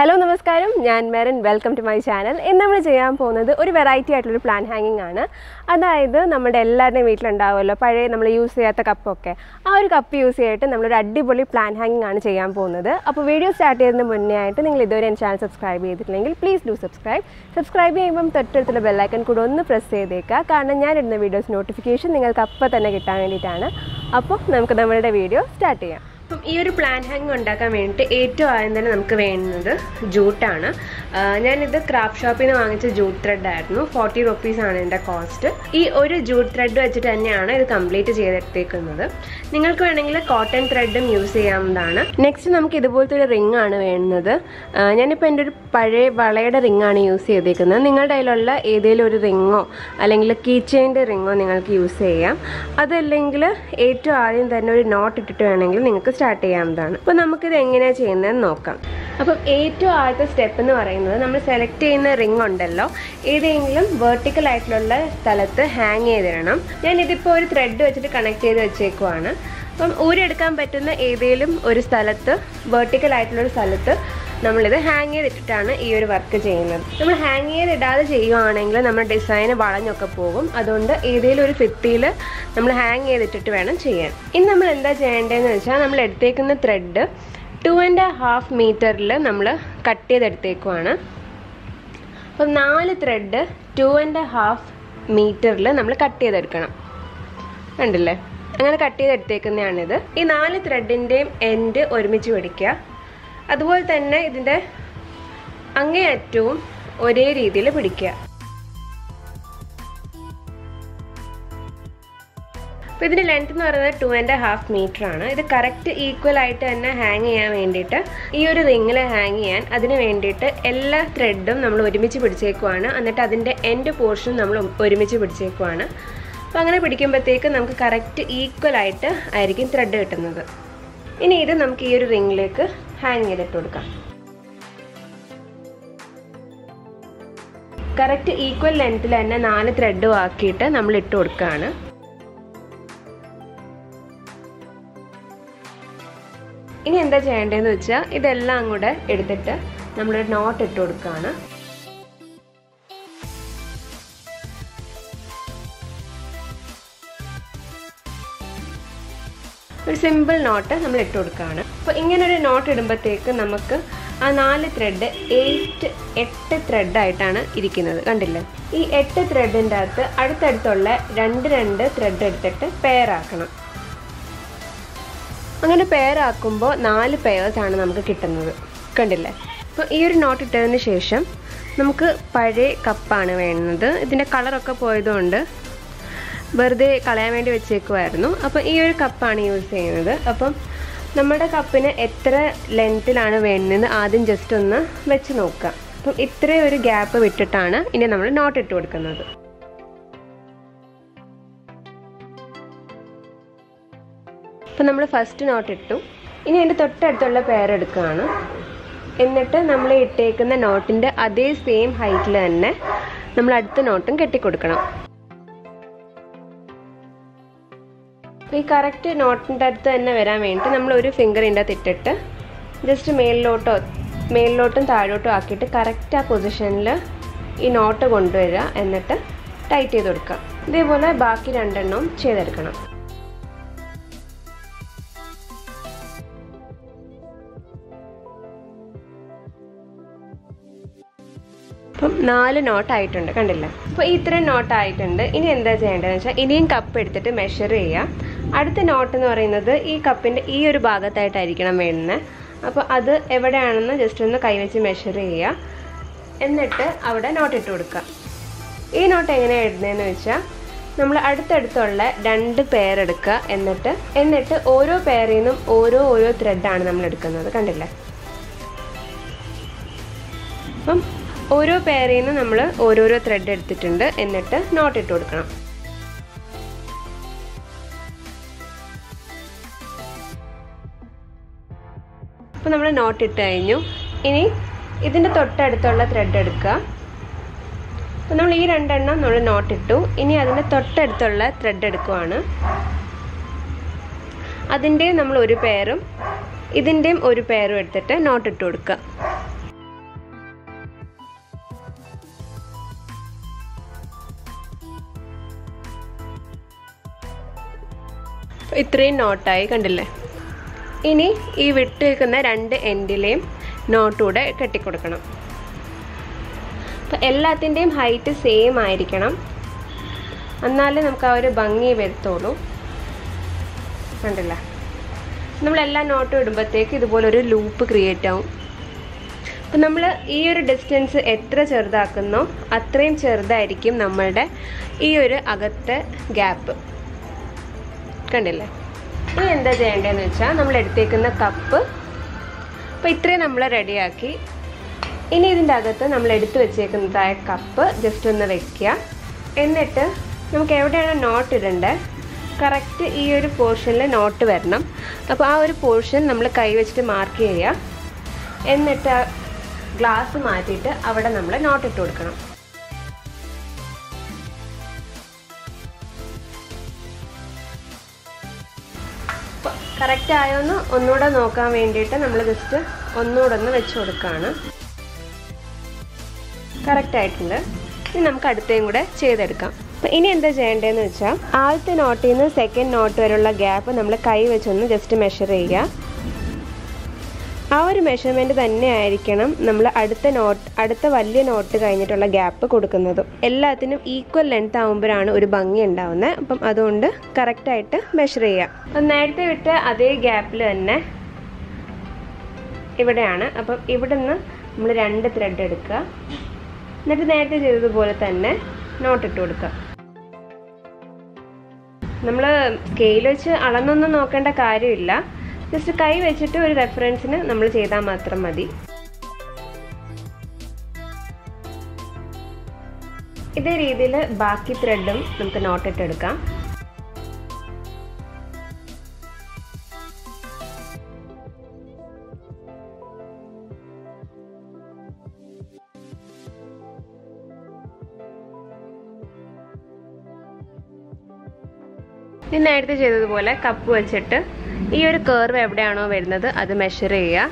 Hello, Namaskaram. I am Merin. Welcome to my channel. This is a variety of plant hanging. That is why we use all of them. We use a cup. We use a plant hanging. If you video start, please subscribe to the channel. Please do subscribe. Subscribe and press the bell icon. Press the video's notification. Then video start. This plant hanging is a jute. I bought this craft shop in jute thread. It's 40 rupees. This cost is jute thread. It's complete. You can use cotton thread. Next, we have a ring. I use a ring. You can use a keychain. That's why start ചെയ്യാം ആണ്. അപ്പോൾ നമുക്ക് ഇത് എങ്ങനെയാ ചെയ്യുന്നതെന്ന് നോക്കാം. അപ്പോൾ ഏറ്റവും ആദ്യത്തെ സ്റ്റെപ്പ് എന്ന് പറയുന്നത് നമ്മൾ സെലക്ട് ചെയ്യുന്ന റിംഗ് ഉണ്ടല്ലോ ഏതെങ്കിലും വെർട്ടിക്കൽ ആയിട്ടുള്ള സ്ഥലത്ത് ഹാങ് ചെയ്തിടണം. ഞാൻ ഇതിപ്പോ ഒരു ത്രെഡ് വെച്ചിട്ട് കണക്ട് ചെയ്തു വെച്ചേക്കുവാണ്. അപ്പോൾ ഊരി എടുക്കാൻ പറ്റുന്ന ഏതെങ്കിലും ഒരു സ്ഥലത്ത് വെർട്ടിക്കൽ ആയിട്ടുള്ള ഒരു സ്ഥലത്ത് നമ്മൾ ഇത് ഹാങ് ചെയ്തിട്ടാണ് ഈ ഒരു വർക്ക് ചെയ്യുന്നത്. നമ്മൾ ഹാങ് ചെയ്തിടാതെ ചെയ്യുവാണെങ്കിൽ നമ്മുടെ ഡിസൈൻ വളഞ്ഞൊക്കെ പോകും. അതുകൊണ്ട് ഏതെങ്കിലും ഒരു ഫിത്തിയിൽ നമ്മൾ ഹാങ് ചെയ്തിട്ട് വേണം ചെയ്യാൻ. ഇനി നമ്മൾ എന്താ ചെയ്യേണ്ടതെന്ന് വെച്ചാൽ നമ്മൾ എടുത്തേക്കുന്ന ത്രെഡ് 2.5 മീറ്ററിൽ നമ്മൾ കട്ട് ചെയ്തെടുത്തേക്കുവാണ്. അപ്പോൾ 4 ത്രെഡ് 2.5 മീറ്ററിൽ നമ്മൾ കട്ട് ചെയ്തെടുക്കണം. കണ്ടില്ലേ? അങ്ങനെ കട്ട് ചെയ്തെടുത്തേക്കുന്നതാണിത്. ഈ 4 ത്രെഡിൻ്റെയും എൻഡ് ഒരുമിച്ച് പിടിക്കുക. അതുപോലെ തന്നെ ഇതിന്റെ അങ്ങേയറ്റവും ഒരേ രീതിയിൽ പിടിക്കുക. അപ്പോൾ ഇതിന്റെ ലെങ്ത് എന്ന് പറയുന്നത് 2.5 മീറ്റർ ആണ്. ഇത് കറക്റ്റ് ഈക്വൽ ആയിട്ട് തന്നെ ഹാങ് ചെയ്യാൻ വേണ്ടിയിട്ട് ഈ ഒരു റിംഗിൽ ഹാങ് ചെയ്യാൻ അതിനു വേണ്ടിയിട്ട് എല്ലാ ത്രെഡും നമ്മൾ ഒരുമിച്ച് പിടിച്ചേക്കുവാണ്. എന്നിട്ട് അതിന്റെ എൻഡ് പോർഷൻ നമ്മൾ ഒരുമിച്ച് പിടിച്ചേക്കുവാണ്. അപ്പോൾ അങ്ങനെ പിടിക്കുമ്പോഴത്തേക്ക് നമുക്ക് കറക്റ്റ് ഈക്വൽ ആയിട്ട് ആയിരിക്കും ത്രെഡ് കിട്ടുന്നത്. ഇനി ഇത് നമുക്ക് ഈ ഒരു റിംഗിലേക്ക് ഹാങ് ചെയ്തിട്ട് കൊടുക്കാം. കറക്റ്റ് ഈക്വൽ ലെങ്ത്തിൽ തന്നെ 4 ത്രെഡും ആക്കിയിട്ട് നമ്മൾ ഇട്ട് കൊടുക്കുകയാണ്. ഇനി എന്താ ചെയ്യേണ്ടതെന്ന് വെച്ചാൽ ഇതെല്ലാം കൂടെ എടുത്തിട്ട് നമ്മളൊരു നോട്ട് ഇട്ട് കൊടുക്കുകയാണ്. ഒരു സിമ്പിൾ നോട്ട് നമ്മൾ ഇട്ട് കൊടുക്കുകയാണ്. അപ്പോൾ ഇങ്ങനെ ഒരു നോട്ട് ഇടുമ്പോഴത്തേക്ക് നമുക്ക് ആ 4 ത്രെഡ് 8 ത്രെഡായിട്ടാണ് ഇരിക്കുന്നത്. കണ്ടില്ലേ? ഈ 8 ത്രെഡിൻ്റെ അകത്ത് അടുത്തടുത്തുള്ള 2 ത്രെഡ് എടുത്തിട്ട് പെയറാക്കണം. അങ്ങനെ പെയറാക്കുമ്പോൾ 4 പെയേഴ്സാണ് നമുക്ക് കിട്ടുന്നത്. കണ്ടില്ലേ? അപ്പോൾ ഈ ഒരു നോട്ട് ഇട്ടതിന് ശേഷം നമുക്ക് പഴയ കപ്പാണ് വേണ്ടത്. ഇതിൻ്റെ കളറൊക്കെ പോയതുകൊണ്ട് വെറുതെ കളയാൻ വേണ്ടി വെച്ചേക്കുമായിരുന്നു. അപ്പോൾ ഈ ഒരു കപ്പാണ് യൂസ് ചെയ്യുന്നത്. അപ്പം നമ്മുടെ കപ്പിന് എത്ര ലെങ്ത്തിലാണ് വേണ്ടതെന്ന് ആദ്യം ജസ്റ്റ് ഒന്ന് വെച്ച് നോക്കാം. അപ്പം ഇത്രയും ഒരു ഗ്യാപ്പ് വിട്ടിട്ടാണ് ഇനി നമ്മൾ നോട്ട് ഇട്ട് കൊടുക്കുന്നത്. അപ്പം നമ്മൾ ഫസ്റ്റ് നോട്ട് ഇട്ടു. ഇനി അതിൻ്റെ തൊട്ടടുത്തുള്ള പെയർ എടുക്കുകയാണ്. എന്നിട്ട് നമ്മൾ ഇട്ടേക്കുന്ന നോട്ടിൻ്റെ അതേ സെയിം ഹൈറ്റിൽ തന്നെ നമ്മൾ അടുത്ത നോട്ടും കെട്ടിക്കൊടുക്കണം. ഈ കറക്റ്റ് നോട്ടിൻ്റെ അടുത്ത് തന്നെ വരാൻ വേണ്ടി നമ്മളൊരു ഫിംഗറിൻ്റെ അകത്ത് ഇട്ടിട്ട് ജസ്റ്റ് മേളിലോട്ടും താഴോട്ടും ആക്കിയിട്ട് കറക്റ്റ് ആ പൊസിഷനിൽ ഈ നോട്ട് കൊണ്ടുവരിക. എന്നിട്ട് ടൈറ്റ് ചെയ്ത് കൊടുക്കുക. ഇതേപോലെ ബാക്കി 2 എണ്ണവും ചെയ്തെടുക്കണം. അപ്പം 4 നോട്ടായിട്ടുണ്ട്. കണ്ടില്ലേ? അപ്പോൾ ഇത്രയും നോട്ടായിട്ടുണ്ട്. ഇനി എന്താ ചെയ്യേണ്ടതെന്ന് വെച്ചാൽ ഇനിയും കപ്പ് എടുത്തിട്ട് മെഷർ ചെയ്യുക. അടുത്ത നോട്ട് എന്ന് പറയുന്നത് ഈ കപ്പിൻ്റെ ഈ ഒരു ഭാഗത്തായിട്ടായിരിക്കണം വേണ്ടത്. അപ്പോൾ അത് എവിടെയാണെന്ന് ജസ്റ്റ് ഒന്ന് കൈവച്ച് മെഷർ ചെയ്യുക. എന്നിട്ട് അവിടെ നോട്ട് ഇട്ട് കൊടുക്കുക. ഈ നോട്ട് എങ്ങനെയാണ് ഇടുന്നതെന്ന് വെച്ചാൽ നമ്മൾ അടുത്തടുത്തുള്ള 2 പെയർ എടുക്കുക. എന്നിട്ട് ഓരോ പെയറിൽ നിന്നും ഓരോ ത്രെഡാണ് നമ്മൾ എടുക്കുന്നത്. കണ്ടില്ലേ? അപ്പം ഓരോ പെയറിൽ നിന്നും നമ്മൾ ഓരോരോ ത്രെഡ് എടുത്തിട്ടുണ്ട്. എന്നിട്ട് നോട്ട് ഇട്ട് കൊടുക്കണം. അപ്പോൾ നമ്മൾ നോട്ട് ഇട്ട് കഴിഞ്ഞു. ഇനി ഇതിൻ്റെ തൊട്ടടുത്തുള്ള ത്രെഡ് എടുക്കുക. അപ്പോൾ നമ്മൾ ഈ 2 എണ്ണം നമ്മൾ നോട്ട് ഇട്ടു. ഇനി അതിൻ്റെ തൊട്ടടുത്തുള്ള ത്രെഡ് എടുക്കുവാണ്. അതിൻ്റെയും നമ്മൾ ഒരു പെയറും ഇതിൻ്റെയും ഒരു പെയറും എടുത്തിട്ട് നോട്ട് ഇട്ട് കൊടുക്കുക. ഇത്രയും നോട്ടായി കണ്ടില്ലേ. ഇനി ഈ വിട്ട് നിൽക്കുന്ന രണ്ട് എൻഡിലെയും നോട്ടൂടെ കെട്ടിക്കൊടുക്കണം. അപ്പോൾ എല്ലാത്തിൻ്റെയും ഹൈറ്റ് സെയിം ആയിരിക്കണം, എന്നാലേ നമുക്ക് ആ ഒരു ഭംഗി വരുത്തുള്ളൂ. കണ്ടില്ല, നമ്മളെല്ലാ നോട്ടും ഇടുമ്പോഴത്തേക്ക് ഇതുപോലൊരു ലൂപ്പ് ക്രിയേറ്റ് ആവും. അപ്പം നമ്മൾ ഈ ഒരു ഡിസ്റ്റൻസ് എത്ര ചെറുതാക്കുന്നോ അത്രയും ചെറുതായിരിക്കും നമ്മളുടെ ഈ ഒരു അകത്തെ ഗ്യാപ്പ്. കണ്ടില്ലേ. ഇനി എന്താ ചെയ്യേണ്ടതെന്ന് വെച്ചാൽ നമ്മൾ എടുത്തേക്കുന്ന കപ്പ്, അപ്പോൾ ഇത്രയും നമ്മൾ റെഡിയാക്കി. ഇനി ഇതിൻ്റെ അകത്ത് നമ്മൾ എടുത്തു വെച്ചേക്കുന്നതായ കപ്പ് ജസ്റ്റ് ഒന്ന് വെക്കുക. എന്നിട്ട് നമുക്ക് എവിടെയാണ് നോട്ട് ഇടേണ്ടത്, കറക്റ്റ് ഈ ഒരു പോർഷനിൽ നോട്ട് വരണം. അപ്പോൾ ആ ഒരു പോർഷൻ നമ്മൾ കൈ വെച്ചിട്ട് മാർക്ക് ചെയ്യുക. എന്നിട്ട് ഗ്ലാസ് മാറ്റിയിട്ട് അവിടെ നമ്മൾ നോട്ട് ഇട്ട് കൊടുക്കണം. കറക്റ്റ് ആയോന്ന് ഒന്നുകൂടെ നോക്കാൻ വേണ്ടിയിട്ട് നമ്മൾ ജസ്റ്റ് ഒന്നുകൂടെ ഒന്ന് വെച്ച് കൊടുക്കുകയാണ്. കറക്റ്റായിട്ടുണ്ട്. ഇനി നമുക്ക് അടുത്തേയും കൂടെ ചെയ്തെടുക്കാം. അപ്പം ഇനി എന്താ ചെയ്യേണ്ടതെന്ന് വെച്ചാൽ ആദ്യത്തെ നോട്ടിൽ നിന്ന് സെക്കൻഡ് നോട്ട് വരെയുള്ള ഗ്യാപ്പ് നമ്മൾ കൈ വെച്ചൊന്ന് ജസ്റ്റ് മെഷർ ചെയ്യുക. ആ ഒരു മെഷർമെൻറ്റ് തന്നെ ആയിരിക്കണം നമ്മൾ അടുത്ത വലിയ നോട്ട് കഴിഞ്ഞിട്ടുള്ള ഗ്യാപ്പ് കൊടുക്കുന്നത്. എല്ലാത്തിനും ഈക്വൽ ലെങ്ത് ആകുമ്പോഴാണ് ഒരു ഭംഗി ഉണ്ടാവുന്നത്. അപ്പം അതുകൊണ്ട് കറക്റ്റായിട്ട് മെഷർ ചെയ്യുക. അപ്പം നേരത്തെ വിട്ട് അതേ ഗ്യാപ്പിൽ തന്നെ ഇവിടെയാണ്. അപ്പം ഇവിടെ നിന്ന് നമ്മൾ 2 ത്രെഡ് എടുക്കുക. എന്നിട്ട് നേരത്തെ ചെയ്തതുപോലെ തന്നെ നോട്ടിട്ട് കൊടുക്കുക. നമ്മൾ സ്കെയിൽ വെച്ച് അളന്നൊന്നും നോക്കേണ്ട കാര്യമില്ല, ജസ്റ്റ് കൈ വെച്ചിട്ട് ഒരു റെഫറൻസിന് നമ്മൾ ചെയ്താൽ മാത്രം മതി. ഇതേ രീതിയിൽ ബാക്കി ത്രെഡും നമുക്ക് നോട്ടിട്ടെടുക്കാം. ഇനി നേരത്തെ ചെയ്തതുപോലെ കപ്പ് വെച്ചിട്ട് ഈ ഒരു കർവ് എവിടെയാണോ വരുന്നത് അത് മെഷർ ചെയ്യുക.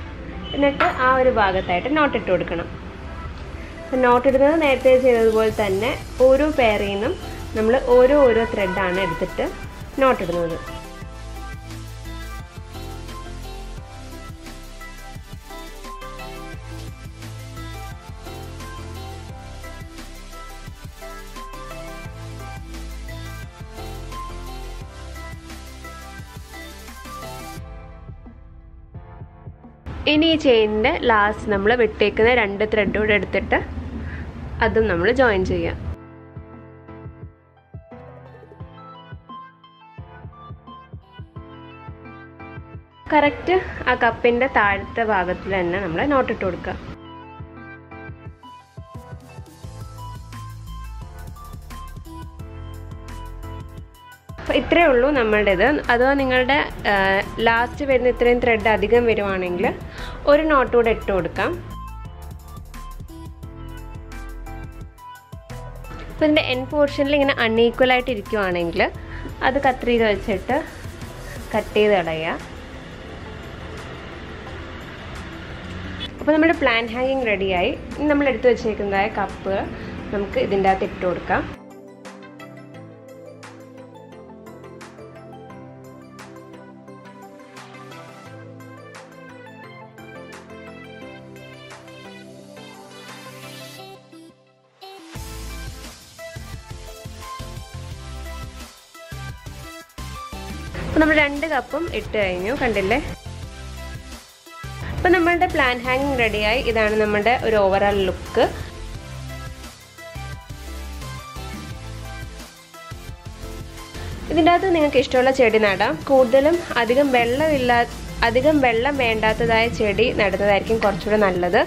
എന്നിട്ട് ആ ഒരു ഭാഗത്തായിട്ട് നോട്ടിട്ട് കൊടുക്കണം. അപ്പം നോട്ടിടുന്നത് നേരത്തെ ചെയ്തതുപോലെ തന്നെ ഓരോ പെയറിൽ നിന്നും നമ്മൾ ഓരോ ത്രെഡാണ് എടുത്തിട്ട് നോട്ടിടുന്നത്. ഇനി ഈ ചെയിനിൻ്റെ ലാസ്റ്റ് നമ്മൾ വിട്ടേക്കുന്ന 2 ത്രെഡ് കൂടെ എടുത്തിട്ട് അതും നമ്മൾ ജോയിൻ ചെയ്യാം. കറക്റ്റ് ആ കപ്പിൻ്റെ താഴത്തെ ഭാഗത്തിൽ തന്നെ നമ്മൾ നോട്ടിട്ട് കൊടുക്കുക. അപ്പോൾ ഇത്രയേ ഉള്ളൂ നമ്മളുടേത്. അഥവാ നിങ്ങളുടെ ലാസ്റ്റ് വരുന്ന ഇത്രയും ത്രെഡ് അധികം വരുവാണെങ്കിൽ ഒരു നോട്ട് കൂടെ ഇട്ട് കൊടുക്കാം. അപ്പോൾ ഇതിൻ്റെ എൻഡ് പോർഷനിൽ ഇങ്ങനെ അൺഈക്വലായിട്ട് ഇരിക്കുവാണെങ്കിൽ അത് കത്രിക വെച്ചിട്ട് കട്ട് ചെയ്ത് കളയുക. അപ്പോൾ നമ്മുടെ പ്ലാൻ ഹാങ്ങിങ് റെഡിയായി. ഇനി നമ്മൾ എടുത്തു വെച്ചേക്കുന്നതായ കപ്പ് നമുക്ക് ഇതിൻ്റെ അകത്ത് ഇട്ട് കൊടുക്കാം. അപ്പോൾ നമ്മൾ 2 കപ്പും ഇട്ട് കഴിഞ്ഞു. കണ്ടില്ലേ. അപ്പോൾ നമ്മളുടെ പ്ലാൻ ഹാങ്ങിങ് റെഡിയായി. ഇതാണ് നമ്മുടെ ഒരു ഓവറോൾ ലുക്ക്. ഇതിൻ്റെ അകത്ത് നിങ്ങൾക്ക് ഇഷ്ടമുള്ള ചെടി നടാം. കൂടുതലും അധികം വെള്ളം വേണ്ടാത്തതായ ചെടി നടുന്നതായിരിക്കും കുറച്ചുകൂടെ നല്ലത്.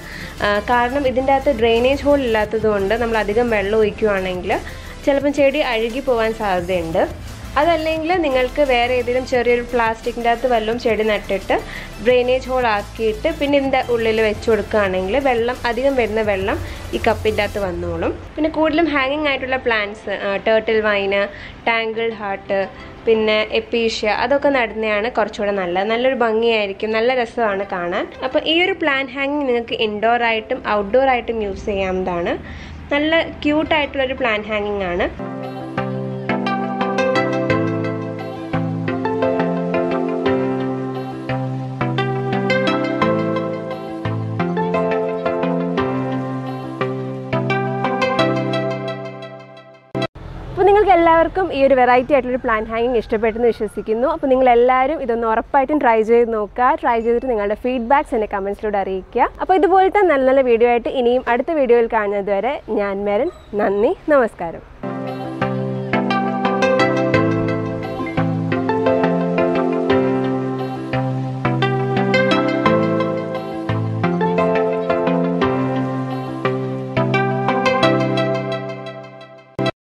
കാരണം ഇതിൻ്റെ അകത്ത് ഡ്രെയിനേജ് ഹോൾ ഇല്ലാത്തത് കൊണ്ട് നമ്മൾ അധികം വെള്ളം ഒഴിക്കുകയാണെങ്കിൽ ചിലപ്പം ചെടി അഴുകി പോകാൻ സാധ്യതയുണ്ട്. അതല്ലെങ്കിൽ നിങ്ങൾക്ക് വേറെ ഏതെങ്കിലും ചെറിയൊരു പ്ലാസ്റ്റിക്കിൻ്റെ അകത്ത് വല്ലതും ചെടി നട്ടിട്ട് ഡ്രെയിനേജ് ഹോൾ ആക്കിയിട്ട് പിന്നെ ഇതിൻ്റെ ഉള്ളിൽ വെച്ച് കൊടുക്കുകയാണെങ്കിൽ അധികം വരുന്ന വെള്ളം ഈ കപ്പിൻ്റെ അകത്ത് വന്നോളും. പിന്നെ കൂടുതലും ഹാങ്ങിങ് ആയിട്ടുള്ള plants, turtle vine, tangled heart, പിന്നെ എപ്പീഷ്യ, അതൊക്കെ നടുന്നതാണ് കുറച്ചുകൂടെ നല്ലൊരു ഭംഗിയായിരിക്കും, നല്ല രസമാണ് കാണാൻ. അപ്പോൾ ഈ ഒരു പ്ലാൻ ഹാങ്ങിങ് നിങ്ങൾക്ക് ഇൻഡോർ ആയിട്ടും ഔട്ട്ഡോർ ആയിട്ടും യൂസ് ചെയ്യാവുന്നതാണ്. നല്ല ക്യൂട്ടായിട്ടുള്ളൊരു പ്ലാൻ ഹാങ്ങിങ് ആണ്. എല്ലാവർക്കും ഈ ഒരു വെറൈറ്റി ആയിട്ടുള്ള ഒരു പ്ലാന്റ് ഹാങ്ങിങ് ഇഷ്ടപ്പെട്ടെന്ന് വിശ്വസിക്കുന്നു. അപ്പോൾ നിങ്ങൾ എല്ലാവരും ഇതൊന്ന് ഉറപ്പായിട്ടും ട്രൈ ചെയ്ത് നോക്കുക. ട്രൈ ചെയ്തിട്ട് നിങ്ങളുടെ ഫീഡ്ബാക്ക്സ് എന്നെ കമൻസിലൂടെ അറിയിക്കുക. അപ്പോൾ ഇതുപോലത്തെ നല്ല നല്ല വീഡിയോ ആയിട്ട് ഇനിയും അടുത്ത വീഡിയോയിൽ കാണുന്നത് വരെ ഞാൻ മെരൻ. നന്ദി, നമസ്കാരം.